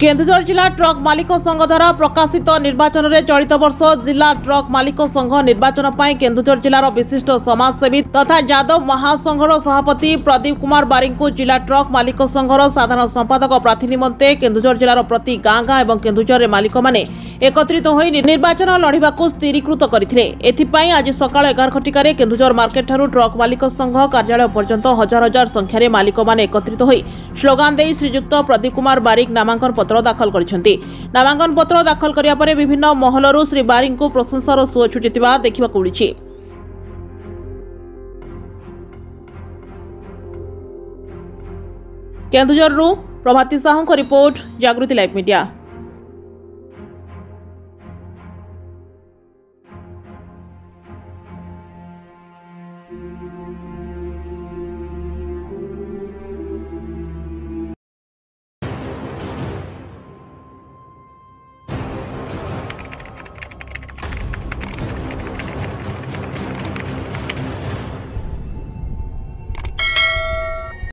केन्दुझर जिला ट्रक मालिक संघ द्वारा प्रकाशित निर्वाचन में चलित वर्ष जिला ट्रक मालिक संघ निर्वाचन पर केन्दुझर जिलार विशिष्ट समाजसेवी तथा यादव महासंघर सभापति प्रदीप कुमार बारिक को जिला ट्रक मालिक संघर साधारण संपादक प्रार्थी निमंते केन्दुझर जिलार प्रति गाँ गाँ और केन्दुझर मालिक मैंने एकत्रित हो निर्वाचन लड़ाई को स्थिरीकृत करते। आज सका 11 घटिकार केन्दुझर मार्केट ठारू ट्रक मालिक संघ कार्यालय पर्यंत हजार हजार संख्यार मालिक मैंने एकत्रित हो स्लोगान दे श्रीजुक्त प्रदीप कुमार बारिक नामांकन पत्र दाखल करिसेंती। नामांकन पत्र दाखल करिया परे विभिन्न महलरु श्री बारिक को प्रशंसार सुओ छुटितिबा देखिबाकु मिलिछि। केन्दुझरु प्रभाती साहू को रिपोर्ट जागृति लाइव मीडिया।